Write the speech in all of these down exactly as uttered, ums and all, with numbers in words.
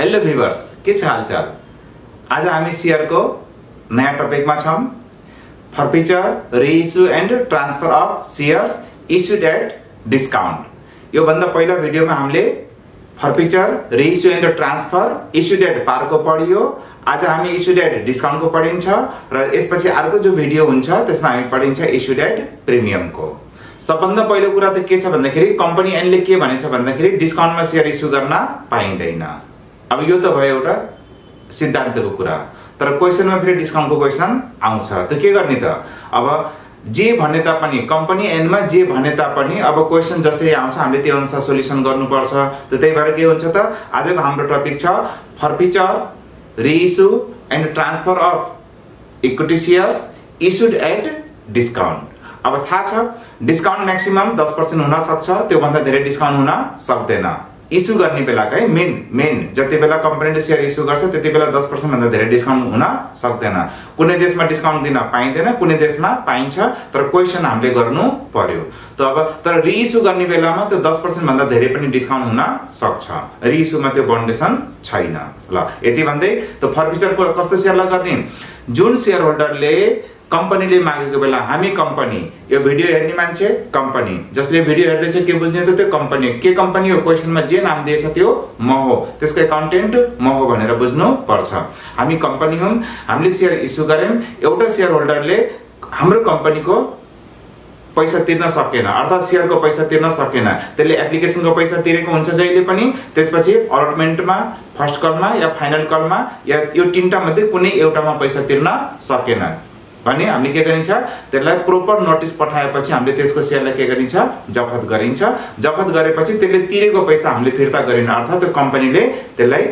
Hello viewers के हालचाल। आज हामी शेयर को नया टपिक में छम forfeiture reissue and transfer of shares issued at discount. यो भन्दा पहिला भिडियो में हामीले forfeiture reissue and transfer issued at par को पढियो। आज हामी इश्यूड एट डिस्काउंट को पढिन्छ र यसपछि अर्को जो भिडियो हुन्छ त्यसमा हामी पढिन्छ इश्यूड एट प्रीमियम को। सबभन्दा पहिलो कुरा त के छ भन्दाखेरि कम्पनी एनले के भनेछ भन्दाखेरि डिस्काउन्टमा शेयर इश्यू गर्न पाइँदैन। अब यो त भयो एउटा सिद्धान्तको कुरा, तर क्वेशनमा फेरि डिस्काउन्टको क्वेशन आउँछ त के गर्ने त। अब जे भने तापनि कम्पनी एनमा जे भने तापनि अब क्वेशन जसरी आउँछ हामीले त्यही अनुसार सोल्युसन गर्नुपर्छ। त त्यही भएर के हुन्छ त आजको हाम्रो टपिक छ forfeiture reissue and transfer of equity shares issued at discount. अब थाहा छ डिस्काउन्ट मैक्सिमम दस पर्सेन्ट हुन सक्छ, त्यो भन्दा धेरै डिस्काउन्ट हुन सक्दैन। इश्यू गर्ने बेलाकै मेन मेन जति बेला कम्पनीले शेयर इश्यू गर्छ त्यति बेला दस पर्सेन्ट भन्दा धेरै डिस्काउन्ट हुन सक्दैन। कुनै देशमा डिस्काउन्ट दिन पाइदैन, कुनै देशमा पाइन्छ, तर क्वेशन हामीले गर्नु पर्यो। त अब तर रिइश्यू गर्ने बेलामा त दस पर्सेन्ट भन्दा धेरै पनि डिस्काउन्ट हुन सक्छ, रिइश्यूमा त्यो बन्डेसन छैन। ल यति भन्दै त फर्पिचरको कस्तो शेयरलाई गर्ने, जुन शेयर होल्डरले कम्पनीले मागेको बेला हामी कम्पनी, यो भिडियो हेर्ने मान्छे कम्पनी, जसले भिडियो हेर्दै छ के बुझ्ने त त्यो कम्पनी हो। के कम्पनी हो क्वेशनमा जे नाम दिएछ त्यो म हो, त्यसको अकाउन्टेन्ट म हो भनेर बुझ्नु पर्छ। हामी कम्पनी हौं, हामीले शेयर इश्यू गर्यौं, एउटा शेयर होल्डरले हाम्रो कम्पनीको पैसा तिर्न सकेन अर्थात् शेयरको पैसा तिर्न सकेन, त्यसले एप्लिकेसनको पैसा तिरेको हुन्छ जहिले पनि। त्यसपछि अलटमेन्टमा फर्स्ट कलमा या फाइनल कलमा या यो तीनटा मध्ये कुनै एउटामा पैसा तिर्न सकेन भने हामीले के गरिन्छ त्यसलाई प्रोपर नोटिस पठाएपछि हामीले त्यसको शेयरलाई के गरिन्छ जफत गरिन्छ। जफत गरेपछि त्यसले तिरेको पैसा हामीले फिर्ता गरेन अर्थात् त्यो कम्पनीले त्यसलाई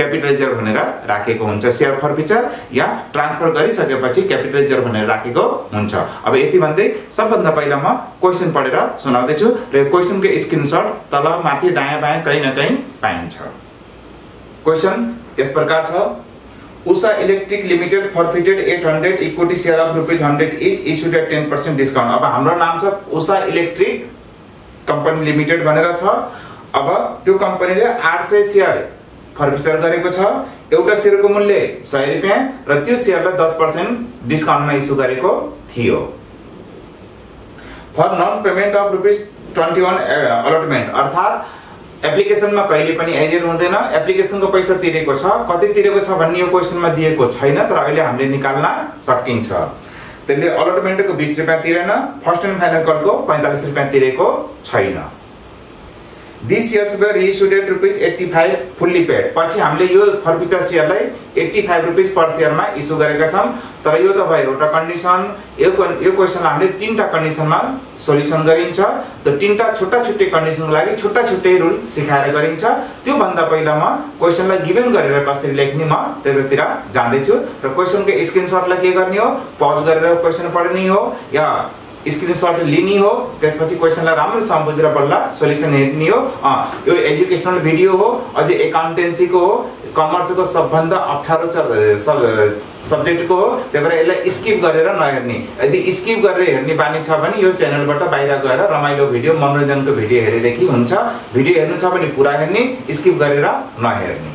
क्यापिटल रिजर्भ भनेर राखेको हुन्छ, शेयर फर्पिचर या ट्रान्सफर गरिसकेपछि क्यापिटल रिजर्भ भनेर राखेको हुन्छ। अब यति भन्दै सबभन्दा पहिला म क्वेशन पढेर सुनाउँदै छु र क्वेशनको स्क्रिनशट तल माथि दायाँ बायाँ कहीँ न कहीँ पाइन्छ। क्वेशन यस प्रकार छ, U S A Electric Limited forfeited eight hundred equity share of rupees one hundred each issued at ten percent discount। अब हाम्रो नाम छ U S A Electric Company Limited भनेर छ। अब त्यो कम्पनीले आठ सय शेयर फर्पिचर गरेको छ, एउटा शेयरको मूल्य सय रुपैयाँ र त्यो शेयरलाई दस पर्सेन्ट डिस्काउन्टमा इस्यू गरेको थियो। For non payment of rupees इक्कीस अलटमेन्ट, अर्थात एप्लिकेसनमा कहिले पनि एरर हुँदैन, एप्लिकेसनको पैसा तिरेको छ, कति तिरेको छ भन्ने यो क्वेशनमा दिएको छैन, तर अहिले हामीले निकाल्न सकिन्छ। त्यसले अलटमेन्टको बीस रुपैयाँ तिरेन, फर्स्ट एन्ड फाइनल कलको पैंतालीस रुपैयाँ तिरेको छैन। This shares were reissued at rupees पचासी फुल्ली पेड, पछि हामीले यो फर्पिचर शेयरलाई पचासी रुपैयाँ पर शेयरमा इस्यू गरेका छौं। तर यो त भयो एउटा कन्डिसन, यो यो क्वेशनलाई हामीले तीनटा कन्डिसनमा सोल्युसन गरिन्छ। त तीनटा छुट्टा छुट्टै कन्डिसनको लागि छुट्टा छुट्टै रुल सिकाएर गरिन्छ। त्यो भन्दा पहिला म क्वेशनलाई गिभन गरेर कसरी लेख्ने म त्यतातिर जाँदै छु र क्वेशनको स्क्रिनशटलाई के गर्ने हो, पज गरेर क्वेशन पढ्ने हो या स्क्रिनशट लिने हो, त्यसपछि क्वेशनलाई राम्रोसँग बुझेर बल्ल सोल्युसन हेर्ने हो। यो एजुकेशनल भिडियो हो, अझै एकाउन्टेन्सीको हो, कमर्सको सबभन्दा अप्ठ्यारो सब्जेक्टको हो, त्यही भएर यसलाई स्किप गरेर नहेर्ने। यदि स्किप गरेर हेर्ने बानी छ भने यो च्यानलबाट बाहिर गएर रमाइलो भिडियो मनोरञ्जनको भिडियो हेरेदेखि हुन्छ। भिडियो हेर्नु छ भने पुरा हेर्ने, स्किप गरेर नहेर्ने।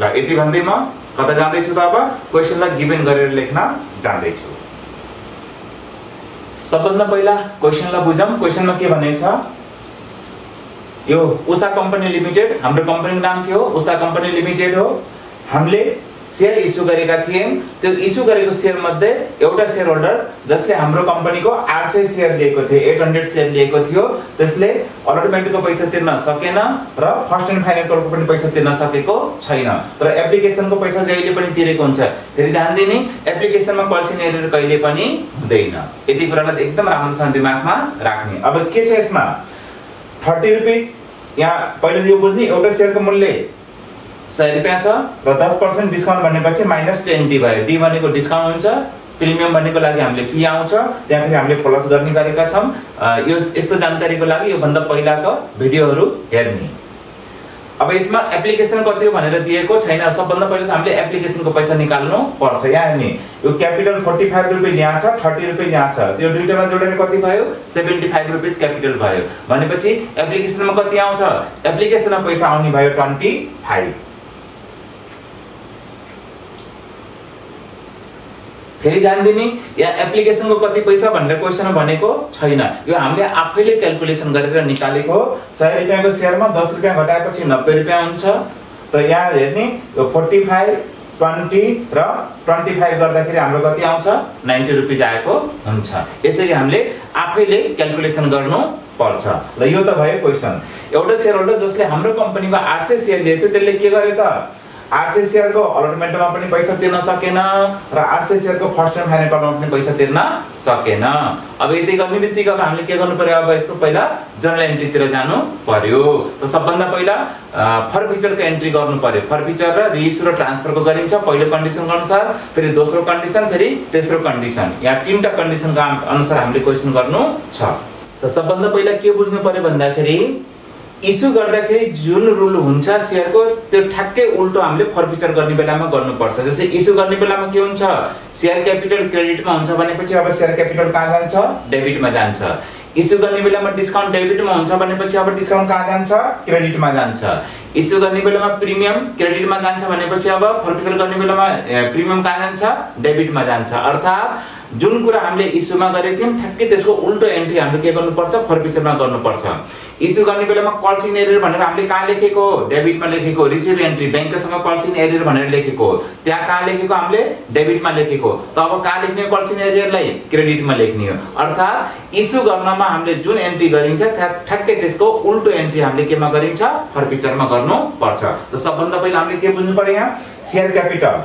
ल यति भन्दै म कता जाँदैछु त अब क्वेसनलाई गिभन गरेर लेख्न जाँदैछु। सबभन्दा पहिला क्वेशनलाई बुझौं, क्वेशनमा के भनेको छ, यो उषा कम्पनी लिमिटेड, हाम्रो कम्पनीको नाम के हो उषा कम्पनी लिमिटेड हो, हामीले शेयर इस्यू गरेका थियौं। त्यो इस्यू गरेको शेयर मध्ये एउटा शेयर होल्डर जसले हाम्रो कम्पनीको आठ सय शेयर लिएको थियो, आठ सय शेयर लिएको थियो, त्यसले अलटमेन्टको पैसा तिर्न सकेन र फर्स्ट एन्ड फाइनल कलको पनि पैसा तिर्न सकेको छैन, तर एप्लिकेसनको पैसा जहिले पनि तिरेको हुन्छ। फेरि ध्यान दिने, एप्लिकेसनमा कल्सिने एरर कहिले पनि हुँदैन। यति कुरालाई एकदम राम्रोसँग दिमागमा राख्ने। अब के छ यसमा तीस रुपैयाँ, यहाँ पहिलो यो बुझ्ने एउटा शेयरको मूल्य सय रुपैयाँ छ र दस पर्सेंट डिस्काउंट भनेपछि माइनस टेन डी भयो, डी भनेको डिस्काउंट हुन्छ, प्रिमियम भनेको लागि हामीले फी आउँछ, त्यहाँ फेरि हामीले प्लस गर्ने गरेका छौं। यो यस्तो जानकारीको लागि यो भन्दा पहिलाको भिडियोहरू हेर्ने। अब यसमा एप्लिकेसन कति हो भनेर दिएको छैन, सबभन्दा पहिला त हामीले एप्लिकेसनको पैसा निकाल्नु पर्छ। यहाँ हेर्ने यो क्यापिटल पैंतालीस रुपैयाँ यहाँ छ, तीस रुपैयाँ यहाँ छ, त्यो दुईटामा जोडेर कति भयो पचहत्तर रुपैयाँ क्यापिटल भयो। भनेपछि एप्लिकेसनमा कति आउँछ, एप्लिकेसनमा पैसा आउने भयो पच्चीस। फेरि ध्यान दिने या एप्लिकेशन को कति पैसा भनेर क्वेशन भनेको छैन यो हामीले आफैले क्याल्कुलेसन गरेर निकालेको हो सय रुपैयाँ को शेयरमा दस रुपैयाँ घटाएपछि नब्बे रुपैयाँ हुन्छ त यहाँ हेर्ने यो पैंतालीस, बीस र पच्चीस गर्दाखेरि हाम्रो कति आउँछ नब्बे रुपैयाँ आएको हुन्छ यसरी हामीले आफैले क्याल्कुलेसन गर्नु पर्छ ल यो त भयो क्वेशन एउटा शेयर होल्डर जसले हाम्रो कम्पनीको आठ सय शेयर लिएको थियो त्यसले के गरे त आठ सय शेयर को अलॉटमेंट में अपनी पैसा तिर्न सकेन र आठ सय शेयर को फर्स्ट टाइम फाइनल में अपनी पैसा तिर्न सकेन अब यति गर्ने बित्तिकै अब हामीले के गर्नु पर्यो अब यसको पहिला जनरल एन्ट्री तिर जानु पर्यो त सबभन्दा पहिला फर्फिचर को एन्ट्री गर्नु पर्यो फर्फिचर र रिइस्यु र ट्रान्सफर को गरिन्छ पहिलो कन्डिसन अनुसार फेरि दोस्रो कन्डिसन फेरि तेस्रो कन्डिसन या तीनटा कन्डिसन का अनुसार हामीले क्वेशन गर्नु छ त सबभन्दा पहिला के बुझ्नु पर्यो भन्दाखेरि इशू गर्दाखेरि जुन रूल हुन्छ शेयर को त्यो ठ्याक्कै उल्टो हामीले फर्फिचर गर्ने बेलामा गर्नु पर्छ जस्तै इशू गर्ने बेलामा के हुन्छ शेयर क्यापिटल क्रेडिट मा हुन्छ भनेपछि अब शेयर क्यापिटल कहाँ जान्छ डेबिट मा जान्छ इशू गर्ने बेलामा डिस्काउन्ट डेबिट मा हुन्छ भनेपछि अब डिस्काउन्ट कहाँ जान्छ क्रेडिट मा जान्छ इशू गर्ने बेलामा प्रिमियम क्रेडिट मा जान्छ भनेपछि अब फर्फिचर गर्ने बेलामा प्रिमियम कहाँ जान्छ डेबिट मा जान्छ अर्थात जुन कुरा हामीले इशू मा गरेथ्यौं ठ्याक्कै त्यसको उल्टो एन्ट्री हामीले के गर्नुपर्छ फर्फिचर मा गर्नुपर्छ इशू गर्ने बेलामा कल सिन एरर भनेर हामीले कहाँ लेखेको डेबिट मा लेखेको रिसिभ एन्ट्री बैंकसँग कल सिन एरर भनेर लेखेको त्यहाँ कहाँ लेखेको हामीले डेबिट मा लेखेको त अब कहाँ लेख्ने कल सिन एरर लाई क्रेडिट मा लेख्ने हो अर्थात इशू गर्नमा हामीले जुन एन्ट्री गरिन्छ ठ्याक्कै त्यसको उल्टो एन्ट्री हामीले केमा गरिन्छ फर्फिचर मा गर्नु पर्छ त सबभन्दा पहिला हामीले के बुझ्नु पर्यो यहाँ शेयर क्यापिटल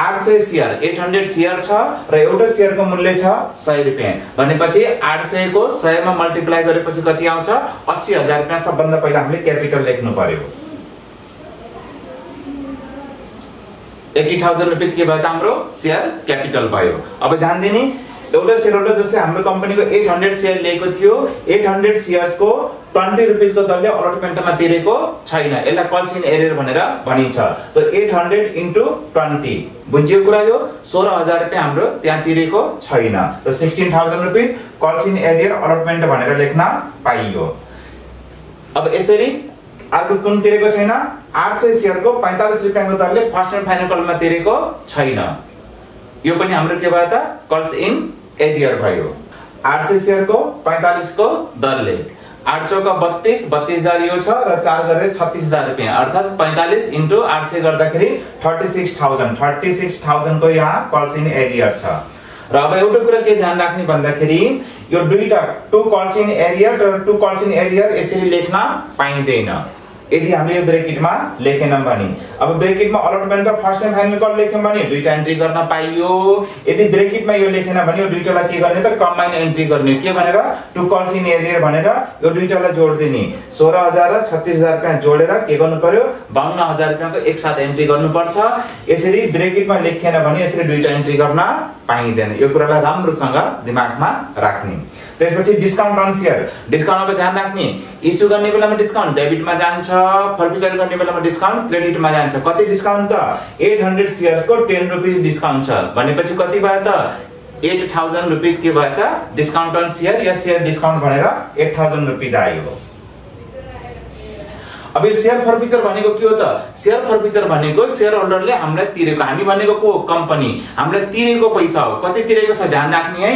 आठ सय शेयर आठ सय शेयर छ र एउटा शेयर को मूल्य छ सय रुपैयाँ भनेपछि आठ सय को सय मा मल्टिप्लाई गरेपछि कति आउँछ अस्सी हजार रुपैयाँ सबभन्दा पहिला हामीले क्यापिटल लेख्नु पर्यो अस्सी हजार रुपैयाँ के भयो त हाम्रो शेयर क्यापिटल भयो अब ध्यान दिने एउटा शेयर होल्डर जसले हाम्रो कम्पनीको आठ सय शेयर लिएको थियो आठ सय शेयर्स को बीस रुपैयाँ को दरले अलॉटमेन्टमा तिरेको छैन यसलाई कल सिन एरर भनेर भनिन्छ त आठ सय इन्टु बीस बुझ्यो कुरा यो सोह्र हजार रुपैयाँ हाम्रो त्यहाँ तिरेको छैन त सोह्र हजार रुपैयाँ कल सिन एरर अलॉटमेन्ट भनेर लेख्न पाइयो अब यसरी अर्को कुन तिरेको छैन आठ सय शेयर को पैंतालीस रुपैयाँ को दरले फर्स्ट एन्ड फाइनल कलमा तिरेको छैन यो पनि हाम्रो के भयो त कल्स इन एरियर भयो आठ सय शेयर को पैंतालीस को दरले आठ सय का बत्तीस बत्तीस हजार यो छ र चार गरे छत्तीस हजार रुपैयाँ अर्थात पैंतालीस इन्टु आठ सय गर्दाखेरि छत्तीस हजार छत्तीस हजार को यहाँ कल्स इन एरियर छ र अब एउटा कुरा के ध्यान राख्ने भन्दाखेरि यो दुईटा टु कल्स इन एरियर र टु कल्स इन एरियर यसरी लेख्न पाइदैन यदि हामीले यो ब्रेकेटमा लेखेनम भने अब ब्रेकेटमा अलॉटमेन्ट र फर्स्ट एन्ड फाइनल कल लेख्यौं भने दुईटा एन्ट्री गर्न पाइयो यदि ब्रेकेटमा यो लेखेन भने यो दुईटालाई के गर्ने त कम्बाइन एन्ट्री गर्ने के भनेर टु कल्स इन एरियर भनेर यो दुईटालाई जोड दिने सोह्र हजार र छत्तीस हजार रुपैयाँ जोडेर के गर्नु पर्यो बाउन्न हजार रुपैयाँ को एकसाथ एन्ट्री गर्नुपर्छ यसरी ब्रेकेटमा लेखेन भने यसरी दुईटा एन्ट्री गर्न पाइदैन यो कुरालाई राम्रोसँग दिमागमा राख्ने त्यसपछि डिस्काउन्ट अन शेयर डिस्काउन्टमा ध्यान राख्ने इशू गर्ने बेलामा डिस्काउन्ट डेबिटमा जान्छ फर्फिचर गर्ने बेलामा डिस्काउन्ट क्रेडिटमा जान्छ कति डिस्काउन्ट त आठ सय शेयर्स को दस रुपैयाँ डिस्काउन्ट छ भनेपछि कति भयो त आठ हजार रुपैयाँ के भयो त डिस्काउन्ट अन शेयर या शेयर डिस्काउन्ट भनेर आठ हजार रुपैयाँ आयो अब यो शेयर फर्फिचर भनेको के हो त शेयर फर्फिचर भनेको शेयर होल्डरले हामीलाई तिरेको हामी भनेको को कम्पनी हामीलाई तिरेको पैसा हो कति तिरेको छ ध्यान राख्ने है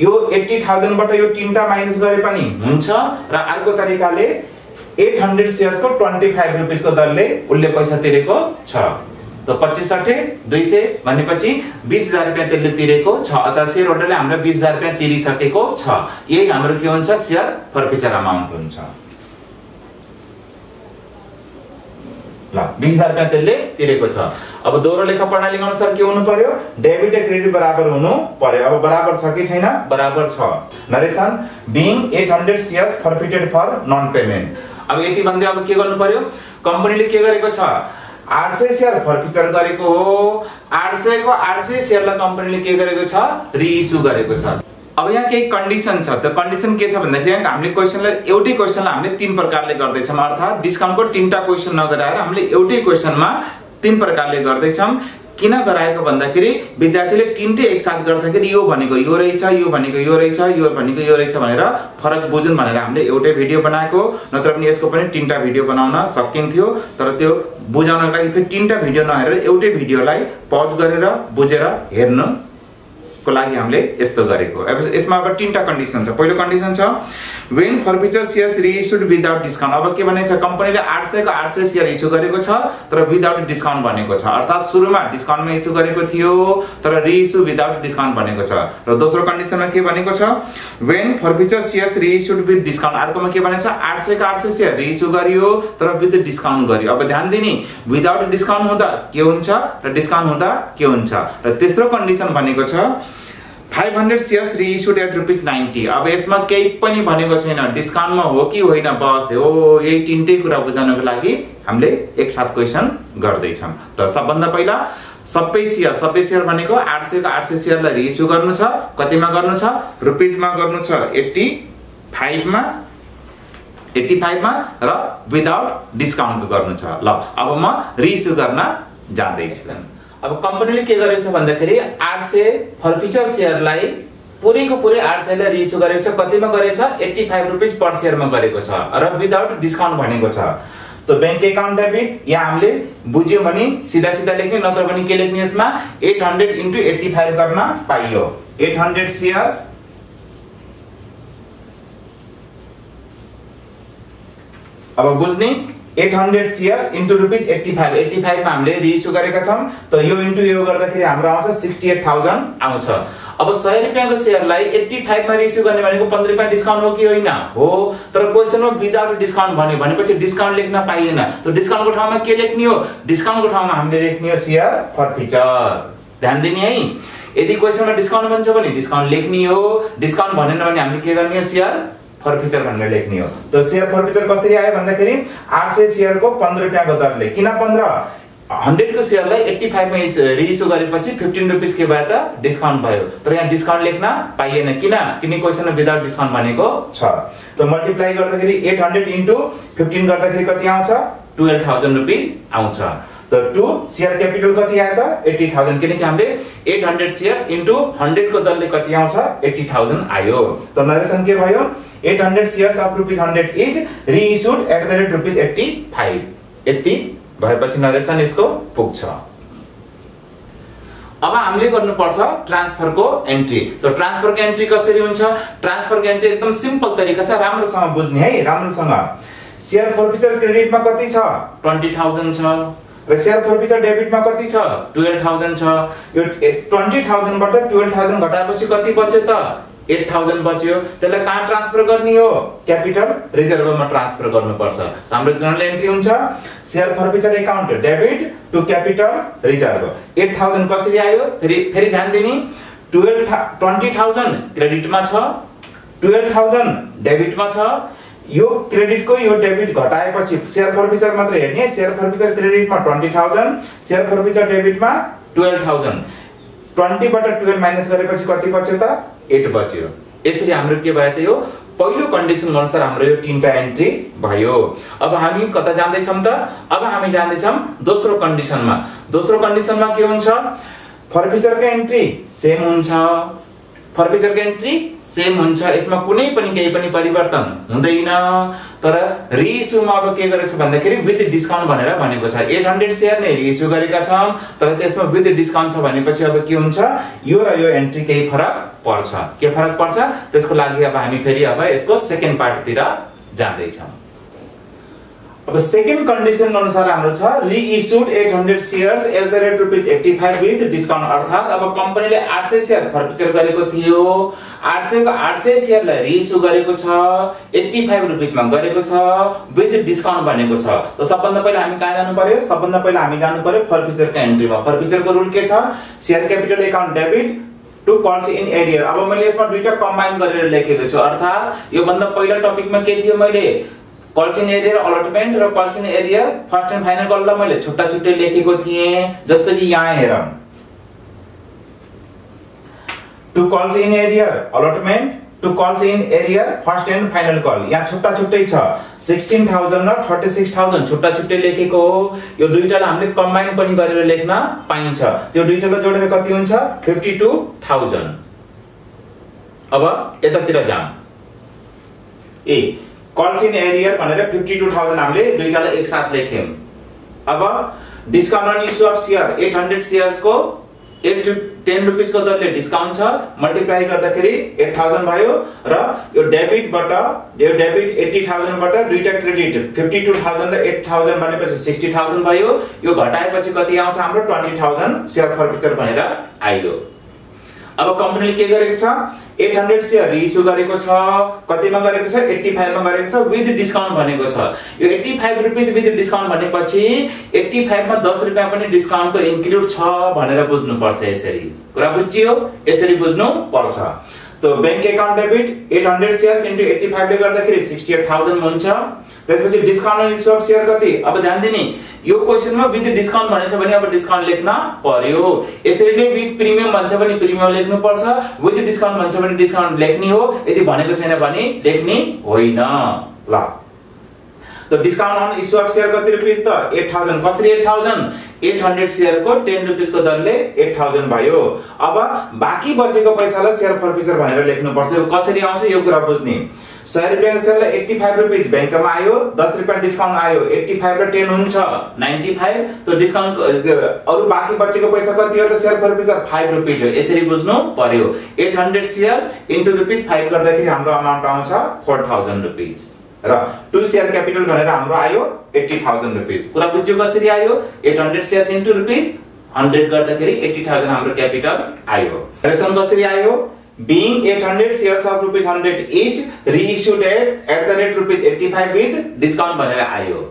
यो अस्सी हजार बाट यो तीनटा माइनस गरे पनि हुन्छ र अर्को तरिकाले आठ सय शेयर्स को पच्चीस रुपैयाँ को दरले उल्ले पैसा तिरेको छ त पच्चीस साठी दुई सय भनेपछि बीस हजार रुपैयाँ त्यसले तिरेको छ अथवा शेयर होल्डरले हामीलाई बीस हजार रुपैयाँ तिरिसकेको छ यही हाम्रो के हुन्छ शेयर फर्फिचर अमाउन्ट हुन्छ ल बीस हजार रुपैयाँ त्यसले तिरेको छ अब दोहोरो लेखा प्रणाली अनुसार के हुनु पर्यो डेबिट र क्रेडिट बराबर हुनु पर्यो अब बराबर छ कि छैन बराबर छ नरेशन बीइंग आठ सय shares forfeited for non payment अब यति भन्दै अब के गर्नु पर्यो कम्पनीले के गरेको छ आठ सय शेयर फर्फिचर गरेको हो आठ सय को आठ सय शेयरलाई कम्पनीले के गरेको छ रिइस्यु गरेको छ अब यहाँ के कन्डिसन छ त कन्डिसन के छ भन्दाखेरि यहाँ हामीले क्वेशनलाई एउटै क्वेशनलाई हामीले तीन प्रकारले गर्दै छम अर्थात डिस्काउन्टको तीनटा क्वेशन नगराएर हामीले एउटै क्वेशनमा तीन प्रकारले गर्दै छम किन गराएको भन्दाखेरि विद्यार्थीले तीनटै एकसाथ गर्दाखेरि यो भनेको यो रहेछ यो भनेको यो रहेछ यो भनेको यो रहेछ भनेर फरक बुझुन भनेर हामीले एउटै भिडियो बनाएको नत्र पनि यसको पनि तीनटा भिडियो बनाउन सकिन्थ्यो तर त्यो बुझाउनका लागि फेरि तीनटा भिडियो नहेरेर एउटै भिडियोलाई पज गरेर बुझेर हेर्नु को लागि हामीले यस्तो गरेको। अब यसमा अब तीनटा कन्डिसन छ। पहिलो कन्डिसन छ when forfeiture shares reissued without discount. अब के भने छ कम्पनीले आठ सय को आठ सय शेयर इस्यु गरेको छ तर विदाउट डिस्काउन्ट भनेको छ, अर्थात सुरुमा डिस्काउन्टमा इस्यु गरेको थियो तर रिइस्यु विदाउट डिस्काउन्ट भनेको छ। र दोस्रो कन्डिसनमा के भनेको छ when forfeiture shares reissued with discount. अर्कोमा के भने छ आठ सय का आठ सय शेयर रिइस्यु गरियो तर विथ डिस्काउन्ट गरियो। अब ध्यान दिने विदाउट डिस्काउन्ट हुँदा के हुन्छ र डिस्काउन्ट हुँदा के हुन्छ। र तेस्रो कन्डिसन भनेको छ पाँच सय शेयर्स रिइस्युड एट रुपीस नब्बे। अब यसमा केही पनि भनेको छैन डिस्काउन्टमा हो कि होइन, बस हो यही तीनटै कुरा बुझाउनको लागि हामीले एकसाथ क्वेशन गर्दै छम। त सबभन्दा पहिला सबै शेयर सबै शेयर भनेको आठ सय का आठ सय शेयरलाई रिइस्यु गर्नु छ। कतिमा गर्नु छ? रुपीसमा गर्नु छ, पचासी मा पचासी मा र विदाउट डिस्काउन्ट गर्नु छ। ल अब म रिइस्यु गर्न जाँदै छु। अब कम्पनीले के गरेको छ भन्दाखेरि आठ सय फर्बिचर शेयरलाई पुरैको पुरै आठ सय लाई रिइस्यु गरेको छ। कतिमा गरेछ? पचासी रुपैयाँ पर शेयरमा गरेको छ र विदाउट डिस्काउन्ट भनेको छ। तो बैंक अकाउन्ट डेबिट या हामीले बुझ्यो भने सिधा सिधा लेख्ने, नत्र भने के लेख्ने यसमा आठ सय इन्टु पचासी गर्न पाइयो। आठ सय शेयर्स अब बुझ्ने आठ सय शेयर्स इन्टु रुपीस पचासी पचासी मा हामीले रिइस्यु गरेका छम। त यो इन्टु यो गर्दाखेरि हाम्रो आउँछ अठसट्ठी हजार आउँछ। अब सय रुपैयाँ को शेयरलाई पचासी मा रिइस्यु गर्ने भनेको पन्ध्र रुपैयाँ डिस्काउन्ट हो कि होइन? हो। तर क्वेशनमा विदाउट डिस्काउन्ट भन्यो भनेपछि डिस्काउन्ट लेख्न पाइएन। त डिस्काउन्टको ठाउँमा के लेख्ने हो? डिस्काउन्टको ठाउँमा हामीले लेख्ने हो शेयर फर्बिचर। ध्यान दिने है, यदि क्वेशनमा डिस्काउन्ट भन्छ भने डिस्काउन्ट लेख्ने हो, डिस्काउन्ट भनेन भने हामीले के गर्ने हो? शेयर फर्बिचर भनेर लेख्ने हो। तो शेयर फर्बिचर कसरी आयो भन्दाखेरि आठ सय शेयर को पन्ध्र रुपैयाँ को दरले, किन पन्ध्र? सय को शेयरलाई पचासी मा रिइस्यु गरेपछि पन्ध्र रुपैयाँ के भए त डिस्काउन्ट भयो। तर यहाँ डिस्काउन्ट लेख्न पाइएन, किन? किन क्वेशनमा विदाउट डिस्काउन्ट भनेको छ। तो मल्टिप्लाई गर्दाखेरि आठ सय इन्टु पन्ध्र गर्दाखेरि कति आउँछ? बाह्र हजार रुपैयाँ आउँछ। तो टू शेयर क्यापिटल कति आयो त अस्सी हजार, किनकि हामीले आठ सय शेयर्स इन्टु सय को दरले कति आउँछ? अस्सी हजार आयो। त नरेसन के भयो? आठ सय शेयर्स अफ रुपीस सय is reissued at the rate rupees पचासी। यति भएपछि नरेसन यसको पुग्छ। अब हामीले गर्नुपर्छ ट्रान्सफर को एन्ट्री। तो ट्रान्सफर को एन्ट्री कसरी हुन्छ? ट्रान्सफर को एन्ट्री एकदम सिम्पल तरिका छ, राम्रोसँग बुझ्ने है राम्रोसँग। शेयर फर्बिचर क्रेडिट मा कति छ? बीस हजार छ। र शेयर फर्बिचर डेबिट मा कति छ? बाह्र हजार छ। यो बीस हजार बाट बाह्र हजार घटाएपछि कति बच्यो त? आठ हजार बच्यो। त्यसलाई कहाँ ट्रान्सफर गर्ने हो? क्यापिटल रिजर्भमा ट्रान्सफर गर्नुपर्छ। हाम्रो जनरल एन्ट्री हुन्छ share forfeiture account debit to capital reserve. आठ हजार कसरी आयो? फेरि फेरि ध्यान दिने, बीस हजार क्रेडिट मा छ, बाह्र हजार डेबिट मा छ। यो क्रेडिट को यो डेबिट घटाएपछि शेयर फर्बिचर मात्र हेर्ने, शेयर फर्बिचर क्रेडिट मा बीस हजार, शेयर फर्बिचर डेबिट मा बाह्र हजार। बीस बाट बाह्र माइनस गरेपछि कति बच्यो त? आठ बच्यो। यसरी हाम्रो के भयो त? यो पहिलो कन्डिसन अनुसार हाम्रो यो तीनटा एन्ट्री भयो। अब हामी कता जाँदै छम त? अब हामी जाँदै छम दोस्रो कन्डिसनमा। दोस्रो कन्डिसनमा के हुन्छ? फर्बिचर को एन्ट्री सेम हुन्छ, फर्बिचर को एन्ट्री सेम हुन्छ, यसमा कुनै पनि केही पनि परिवर्तन हुँदैन। तर रिइस्युमा अब के गरेछ भन्दाखेरि विथ डिस्काउन्ट भनेर भनेको छ। आठ सय शेयर नै रिइस्यु गरेका छम तर त्यसमा विथ डिस्काउन्ट छ भनेपछि अब के हुन्छ? यो र यो एन्ट्री केही फरक पर्छ। के फरक पर्छ त्यसको लागि अब हामी फेरि अब यसको सेकेन्ड पार्टतिर जाँदै छम। अब सेकेन्ड कन्डिसन अनुसार हाम्रो छ रिइस्युड आठ सय shares at the rate rupees पचासी विथ डिस्काउन्ट। अर्थात अब कम्पनीले आठ सय शेयर फर्बिचर गरेको थियो, आठ सय को आठ सय शेयरलाई रिइस्यु गरेको छ, पचासी रुपैयाँ मा गरेको छ, विथ डिस्काउन्ट भनेको छ। त सबभन्दा पहिला हामी कहाँ जानु पर्यो? सबभन्दा पहिला हामी जानु पर्यो फर्बिचर को एन्ट्रीमा। फर्बिचर को रूल के छ? Share capital account debit to calls in arrear. अब मैले यसमा दुईटा कम्बाइन गरेर लेखेको छु, अर्थात यो भन्दा पहिलो टपिकमा के थियो? मैले कॉल्स इन एरियर अलॉटमेंट र calls in arrear first and final गल्ला मैले छुट्टा छुट्टै लेखेको थिए। जस्तो कि यहाँ हेरौ, to calls in arrear allotment to calls in arrear first and final call यहाँ छुट्टा छुट्टै छ, सोह्र हजार र छत्तीस हजार छुट्टा छुट्टै लेखेको हो। यो दुईटालाई हामीले कम्बाइन पनि गरेर लेख्न पाइन्छ। त्यो दुईटालाई जोडेर कति हुन्छ? बावन हजार। अब यतातिर जाऊ, ए कॉल्स इन एरियर भनेर बावन हजार हामीले दुईटालाई एकसाथ लेख्यौं। अब discount on issue of share आठ सय शेयर्स को ten rupees को दरले discount था, multiply करता केरी eight thousand भाइयो रा यो debit बटा यो debit eighty thousand बटा दुईटा credit fifty two thousand रा eight thousand बने पे sixty thousand भाइयो यो घटाए पची कती आउँ साम्रो twenty thousand share forfeiture Banera आइयो। अब कंपनीले के गरेको छ eight hundred share reissue गरेको छ कतिमा गरेको छ eighty-five मा गरेको छ with discount भनेको छ यो eighty-five रुपैयाँ with discount भनेपछि eighty-five मा ten रुपैयाँ पनि discount को include छ भनेर बुझ्नु पर्छ यसरी कुरा बुझियो यसरी बुझ्नु पर्छ तो bank account debit eight hundred shares into eighty-five ले गर्दाखेरि sixty-eight thousand हुन्छ त्यसपछि discount on issue of share कति अब ध्यान दिने यो क्वेश्चनमा विथ डिस्काउन्ट भनेछ भने अब डिस्काउन्ट लेख्न पर्यो यसरी नै विथ प्रीमियम भन्छ भने प्रीमियम लेख्नु पर्छ विथ डिस्काउन्ट भन्छ भने डिस्काउन्ट लेख्नी हो यदि भनेको छैन भने लेख्नी होइन ल तो discount on issue of share कति रुपैयाँ त eight thousand कसरी eight thousand eight hundred share को ten रुपैयाँ को दरले eight thousand भयो अब बाकी बचेको पैसालाई शेयर फर्फिचर भनेर लेख्नु पर्छ कसरी आउँछ यो कुरा बुझ्ने सय रुपैयाँको शेयरले eighty-five रुपैयाँ बैंकमा आयो ten रुपैयाँ डिस्काउन्ट आयो eighty-five र ten हुन्छ ninety-five तो डिस्काउन्ट अरु बाकी बचेको पैसा कति हो त शेयर फर्फिचर five रुपैयाँ हो यसरी बुझ्नु पर्यो eight hundred शेयर्स इन्टु रुपैयाँ five गर्दाखेरि हाम्रो अमाउन्ट आउँछ four thousand रुपैयाँ र two share capital भनेर हाम्रो आयो eighty thousand रुपैयाँ कुरा बुझ्यो कसरी आयो eight hundred shares into रुपैयाँ one hundred गर्दाखेरि eighty thousand हाम्रो क्यापिटल आयो रेसन कसरी आयो being eight hundred shares of rupees one hundred each reissued at the rate rupees eighty-five with discount भनेर आयो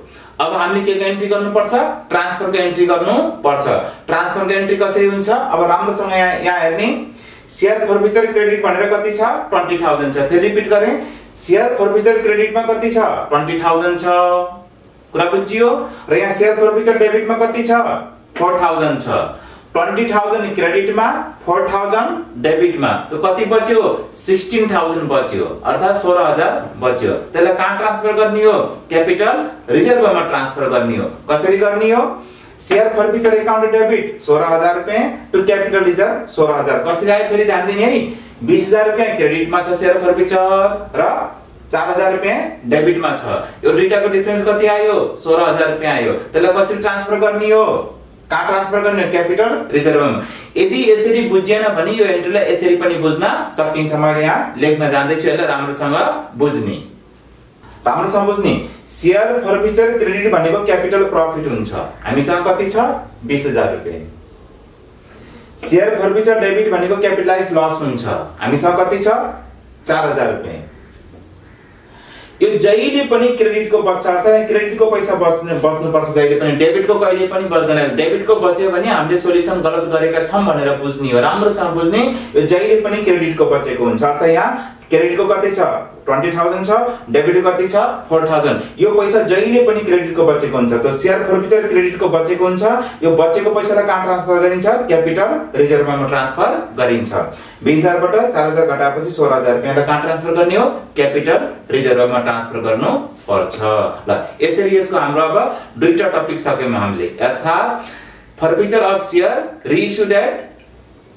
अब हामीले के एन्ट्री गर्नुपर्छ ट्रान्सफर को एन्ट्री गर्नुपर्छ ट्रान्सफर को एन्ट्री कसरी हुन्छ अब राम्रोसँग यहाँ यहाँ हेर्ने शेयर फर्फिचर क्रेडिट भनेर कति छ twenty thousand छ फेरि रिपिट गरे शेयर फर्फिचर क्रेडिट मा कति छ twenty thousand छ कुरा बुझियो र यहाँ शेयर फर्फिचर डेबिट मा कति छ four thousand छ twenty thousand क्रेडिट मा four thousand डेबिट मा तो कति बच्यो sixteen thousand बच्यो अर्थात सोह्र हजार बच्यो त्यसलाई कहाँ ट्रान्सफर गर्ने हो क्यापिटल रिजर्भ मा ट्रान्सफर गर्ने हो कसरी गर्ने हो शेयर फर्फिचर अकाउन्ट डेबिट सोह्र हजार रुपैयाँ टु क्यापिटल रिजर्भ सोह्र हजार कसरी आयो फेरि ध्यान दिने है twenty thousand रुपैयाँ क्रेडिट मा छ शेयर फर्फिचर र four thousand रुपैयाँ डेबिट मा छ यो दुईटाको डिफरेन्स कति आयो सोह्र हजार रुपैयाँ आयो त्यसलाई कसरी ट्रान्सफर गर्ने हो का ट्रान्सफर गर्ने क्यापिटल रिजर्भमा यदि यसरी बुझिएन भने यो एन्ट्रीलाई यसरी पनि बुझ्न सकिन्छ मैले यहाँ लेख्न जान्दै छु यसलाई राम्रोसँग बुझ्ने राम्रोसँग बुझ्ने शेयर फर्फिचर क्रेडिट भनेको क्यापिटल प्रॉफिट हुन्छ हामीसँग कति छ बीस हजार रुपैयाँ शेयर फर्फिचर डेबिट भनेको क्यापिटलाइज लस हुन्छ हामीसँग कति छ चार हजार रुपैयाँ यो जहिले पनि क्रेडिट को बच्छ अर्थात क्रेडिट को पैसा बस्ने बस्नु पर्छ जहिले पनि डेबिट को कहिले पनि बस्दैन डेबिट को बच्यो भने हामीले सोल्युसन गलत गरेका छौं भनेर बुझ्ने हो राम्रोसँग बुझ्ने यो जहिले पनि क्रेडिट को बचेको हुन्छ अर्थात यहाँ क्रेडिट को कति छ twenty thousand छ डेबिट को कति छ four thousand यो पैसा जहिले पनि क्रेडिट को बचेको हुन्छ त शेयर फर्फिचर क्रेडिट को बचेको हुन्छ यो बचेको पैसालाई कहाँ ट्रान्सफर गरिन्छ क्यापिटल रिजर्भमा मा ट्रान्सफर गरिन्छ बीस हजार बाट चार हजार घटाएपछि सोह्र हजार रुपैयाँ कहाँ ट्रान्सफर गर्ने हो क्यापिटल रिजर्भमा ट्रान्सफर गर्नु पर्छ ल यसरी यसको हाम्रो अब दुईटा टपिक सकेमा हामीले अर्थात forfeiture of share reissued at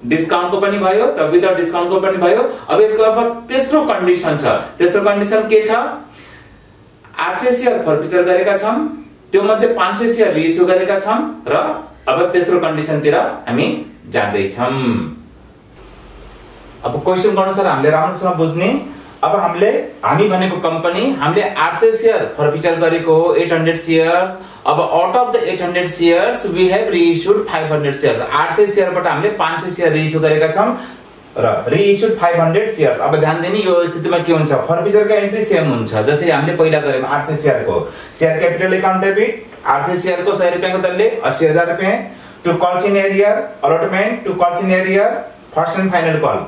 discount को पनि भयो र विदाउट डिस्काउन्ट को पनि भयो अब यसको अब तेस्रो कन्डिसन छ तेस्रो कन्डिसन के छ eight hundred शेयर फर्फिचर गरेका छौं त्यो मध्ये five hundred शेयर रिइस्यु गरेका छौं र अब तेस्रो कन्डिसन तिर हामी जाँदै छौं अब क्वेशन को अनुसार हामीले राम्रोसँग बुझ्ने अब हामीले हामी भनेको कम्पनी हामीले eight hundred शेयर फर्फिचर गरेको हो eight hundred शेयर्स अब out of the eight hundred shares we have reissued five hundred shares eight hundred share बाट हामीले five hundred शेयर रीइश्यू गरेका छौं र रीइश्यूड five hundred शेयर्स अब ध्यान दिने यो स्थितिमा के हुन्छ फर्फिचर का एन्ट्री सेम हुन्छ जसरी हामीले पहिला गरेम eight hundred शेयर को share capital account debit eight hundred share को one hundred रुपैयाँ को दरले eighty thousand रुपैयाँ to calls in arrear allotment to calls in arrear first and final call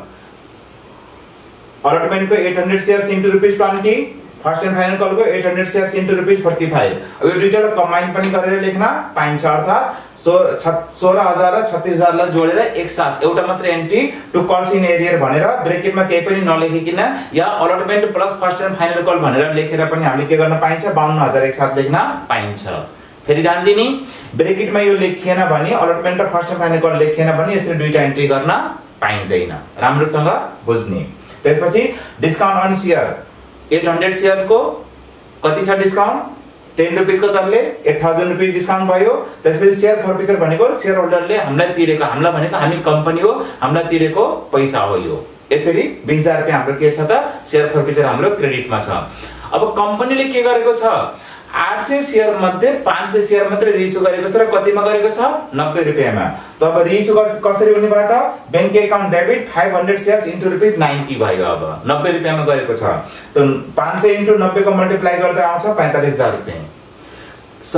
allotment को eight hundred shares into rupees twenty first and final call को eight hundred shares into rupees forty-five अब यो दुईटा combine पनि गरेर लेख्न पाइन्छ अर्थात सोह्र हजार र छत्तीस हजार लाई जोडेर एकसाथ एउटा मात्र entry to calls in arrear भनेर ब्रेकेटमा केही पनि नलेखिकन या allotment plus first and final call भनेर लेखेर पनि हामीले के गर्न पाइन्छ बाउन्न हजार एकसाथ लेख्न पाइन्छ फेरि ध्यान दिने ब्रेकेटमा यो लेखिएन भने अलॉटमेंट र फर्स्ट एन्ड फाइनल कॉल लेखिएन भने यसरी दुईटा एन्ट्री गर्न पाइँदैन राम्रोसँग बुझ्ने त्यसपछि discount on share eight hundred share को कति छ डिस्काउन्ट ten रुपीस को तले eight thousand रुपीस डिस्काउंट भयो त्यसपछि शेयर फर्पिचर भनेको शेयर होल्डरले हामीलाई तिरेको हामीलाई भनेको हामी कम्पनी हो हामीलाई तिरेको पैसा हो यो यसरी twenty thousand रुपैयाँ हाम्रो के छ त शेयर फर्पिचर हाम्रो क्रेडिटमा छ अब कम्पनीले के गरेको छ eight hundred शेयर मध्ये five hundred शेयर मात्र रिइस्यु गरेको छ र कतिमा गरेको छ ninety रुपैयाँमा त अब रिइस्यु कसरी हुने भयो त bank account debit five hundred shares into रुपैयाँ ninety भयो अब ninety रुपैयाँमा गरेको छ त five hundred इन्टु ninety को मल्टिप्लाई गर्दा आउँछ forty-five thousand रुपैयाँ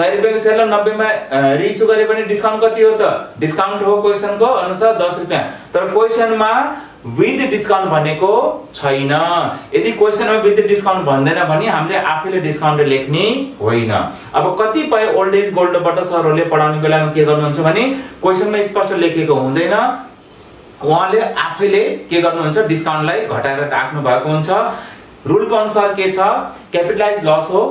one hundred रुपैयाँको शेयरलाई ninety मा रिइस्यु गरे पनि डिस्काउन्ट कति हो त डिस्काउन्ट हो क्वेशनको अनुसार ten रुपैयाँ तर क्वेशनमा with discount भनेको छैन यदि क्वेशनमा with discount भन्दैन भने हामीले आफैले डिस्काउन्ट लेख्ने होइन अब कति पय ओल्ड एज गोल्ड बाट सरहरुले पढाउने बेलामा के गर्नुहुन्छ भने क्वेशनमा स्पष्ट लेखेको हुँदैन उहाँले आफैले के गर्नुहुन्छ डिस्काउन्टलाई घटाएर राख्नु भएको हुन्छ रुल को अनुसार के छ क्यापिटलाइज लस हो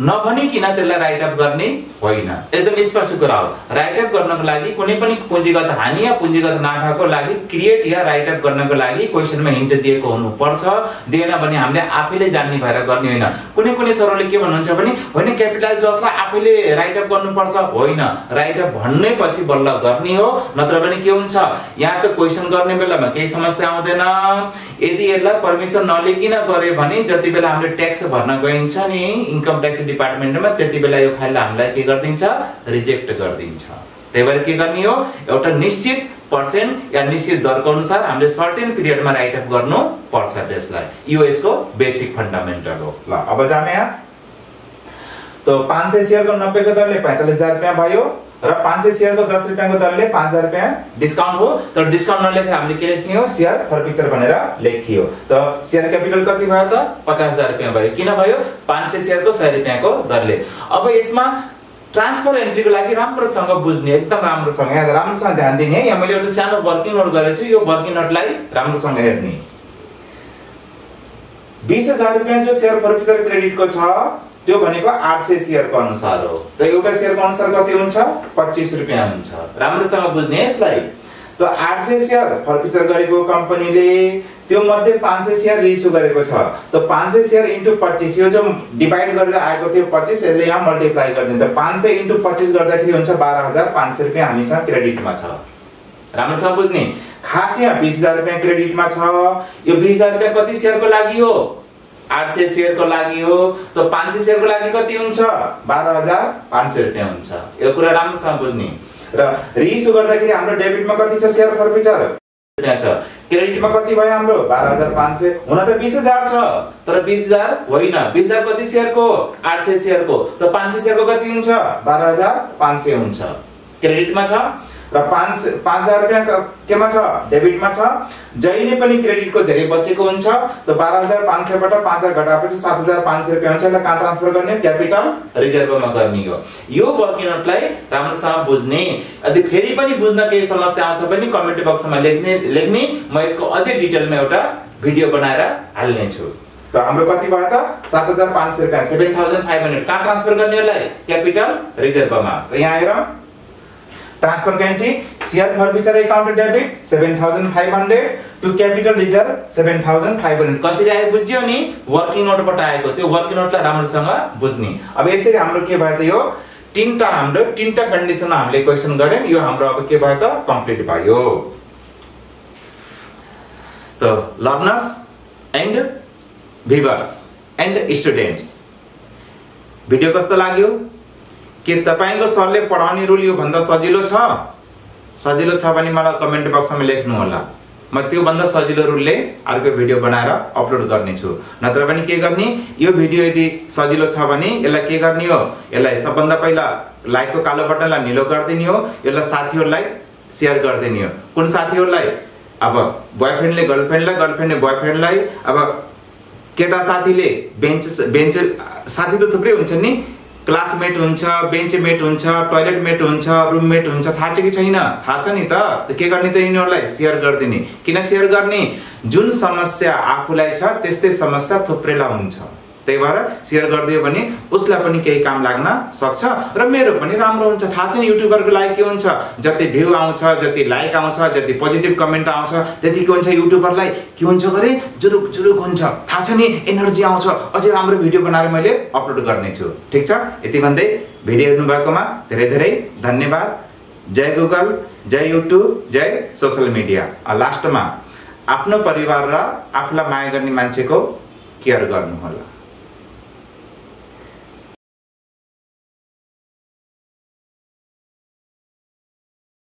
नभनी किन त्यसलाई राइट अप गर्ने होइन एकदम स्पष्ट कुरा हो राइट अप गर्नको लागि कुनै पनि पुँजीगत हानि या पुँजीगत नाफाको लागि क्रिएट या राइट अप गर्नको लागि क्वेशनमा हिन्ट दिएको हुनुपर्छ दिएन भने हामीले आफैले जान्ने भएर गर्ने होइन कुनै कुनै सरले के भन्नुहुन्छ भने होइन क्यापिटलाइज लसलाई आफैले राइट अप गर्नुपर्छ होइन राइट अप भन्नै पछि बल्ल गर्ने हो नत्र भने के हुन्छ यहाँ त क्वेशन गर्ने बेलामा केही समस्या आउँदैन यदि यसलाई परमिसन नलिकिन गरे भने जति बेला हामीले ट्याक्स भर्न गइन्छ नि इन्कम ट्याक्स डिपार्टमेन्टमा त्यति बेला यो फाइल हामीलाई के गर्दिन्छ रिजेक्ट गर्दिन्छ त्यसैले के गर्ने हो एउटा निश्चित पर्सेन्ट या निश्चित दरको अनुसार हामीले सर्टेन पिरियडमा राइट अप गर्नु पर्छ त्यसलाई यो यसको बेसिक फन्डामेन्टल हो ल अब जामे यहाँ तो five hundred शेयरको ninety को दरले forty-five thousand रुपैयाँ भयो र five hundred शेयरको ten रुपैयाँको दरले five thousand रुपैयाँ डिस्काउन्ट हो तर डिस्काउन्ट नलेखेर हामीले के लेख्ने हो शेयर फर्पिचर भनेर लेखियो त शेयर क्यापिटल कति भयो त fifty thousand रुपैयाँ भयो किन भयो five hundred शेयरको one hundred रुपैयाँको दरले अब यसमा ट्रान्सफर एन्ट्री को लागि राम्रोसँग बुझ्ने एकदम राम्रोसँग यहाँ राम्रोसँग ध्यान दिने यहाँ मैले एउटा सानो वर्किङ नोट गरेछु यो वर्किङ नोटलाई राम्रोसँग हेर्ने twenty thousand रुपैयाँ जो शेयर फर्पिचर क्रेडिट को छ त्यो भनेको eight hundred शेयर को अनुसार हो त एउटा शेयर को अनुसार कति हुन्छ twenty-five रुपैयाँ हुन्छ राम्रोसँग बुझ्ने यसलाई त eight hundred शेयर फर्पिचर गरेको कम्पनीले त्यो मध्ये five hundred शेयर रिइस्यु गरेको छ त five hundred share into twenty-five यो जो डिवाइड गरेर आएको थियो twenty-five यसले यहाँ मल्टिप्लाई गर्दिन्छ five hundred इन्टु twenty-five गर्दाखेरि हुन्छ twelve thousand five hundred रुपैयाँ हामीसँग क्रेडिटमा छ राम्रोसँग बुझ्ने खास यहाँ twenty thousand रुपैयाँ क्रेडिटमा छ यो twenty thousand रुपैयाँ कति शेयरको लागि हो eight hundred शेयर को लागि हो तो five hundred शेयर को लागि कति हुन्छ twelve thousand five hundred रुपैयाँ हुन्छ यो कुरा राम्रोसँग बुझ्ने र रिइस्यु गर्दाखेरि हाम्रो डेबिटमा कति छ शेयर फर्पिचर रुपैयाँ छ क्रेडिटमा कति भयो हाम्रो twelve thousand five hundred हुन त twenty thousand छ तर twenty thousand होइन twenty thousand कति शेयरको eight hundred शेयरको त five hundred शेयरको कति हुन्छ twelve thousand five hundred हुन्छ क्रेडिटमा छ र five thousand रुपैयाँ केमा छ डेबिटमा छ जहिले पनि क्रेडिटको धेरै बचेको हुन्छ त twelve thousand five hundred बाट five thousand घटाएपछि seven thousand five hundred रुपैयाँ हुन्छ यसलाई कहाँ ट्रान्सफर गर्ने क्यापिटल रिजर्भमा गर्ने हो यो वर्किङ नोटलाई राम्रोसँग बुझ्ने यदि फेरि पनि बुझ्न केही समस्या आउँछ भने कमेन्ट बक्समा लेख्ने लेख्ने म यसको अझै डिटेलमा एउटा भिडियो बनाएर हाल्ने छु त हाम्रो कति भयो त seven thousand five hundred रुपैयाँ seven thousand five hundred कहाँ ट्रान्सफर गर्ने यसलाई क्यापिटल रिजर्भमा त यहाँ हेरौं ट्रांसफर गैंटी share forfeiture account debit seven thousand five hundred to capital reserve seven thousand five hundred कसरी आयो बुझ्यो नि वर्किङ नोट बाट आएको त्यो वर्किङ नोटलाई राम्रोसँग बुझ्ने अब यसरी हाम्रो के भयो त यो तीनटा हाम्रो तीनटा कन्डिसनमा हामीले क्वेशन गर्यौं यो हाम्रो अब के भयो त कम्प्लिट भयो त learners and viewers and students video कस्तो लाग्यो के तपाईंको सरले पढाउने रुल यो भन्दा सजिलो छ सजिलो छ भने मलाई कमेन्ट बक्समा लेख्नु होला म त्यो भन्दा सजिलो रुलले अर्को भिडियो बनाएर अपलोड गर्ने छु नत्र भने के गर्ने यो भिडियो यदि सजिलो छ भने यसलाई के गर्ने हो यसलाई सबभन्दा पहिला लाइक को कालो बटनलाई निलो गर्दिने हो यसलाई साथीहरुलाई शेयर गर्दिने हो कुन साथीहरुलाई अब बॉयफ्रेन्डले गर्लफ्रेन्डलाई गर्लफ्रेन्डले बॉयफ्रेन्डलाई अब केटा साथीले बेन्च बेन्च साथी त थुप्रै हुन्छन् नि क्लासमेट हुन्छ बेन्चमेट हुन्छ टोयलेटमेट हुन्छ रूममेट हुन्छ थाहा छ कि छैन थाहा छ नि त त के गर्ने त यिनीहरुलाई शेयर गर्दिने किन शेयर गर्ने जुन समस्या आफुलाई छ त्यस्तै समस्या थुप्रैलाई हुन्छ त्यही भएर शेयर गरिदियो भने उसलाई पनि केही काम लाग्न सक्छ र मेरो पनि राम्रो हुन्छ थाहा छैन युट्युबरको लागि के हुन्छ जति भ्यू आउँछ जति लाइक आउँछ जति पोजिटिभ कमेन्ट आउँछ त्यति के हुन्छ युट्युबरलाई के हुन्छ गरे जुरुक जुरुक हुन्छ थाहा छैन एनर्जी आउँछ अझै राम्रो भिडियो बनाएर मैले अपलोड गर्ने छु ठीक छ यति भन्दै भिडियो हेर्नु भएकोमा धेरै धेरै धन्यवाद जय गुगल जय युट्युब जय सोशल मिडिया अ लास्टमा आफ्नो परिवार र आफूलाई माया गर्ने मान्छेको केयर गर्नु होला।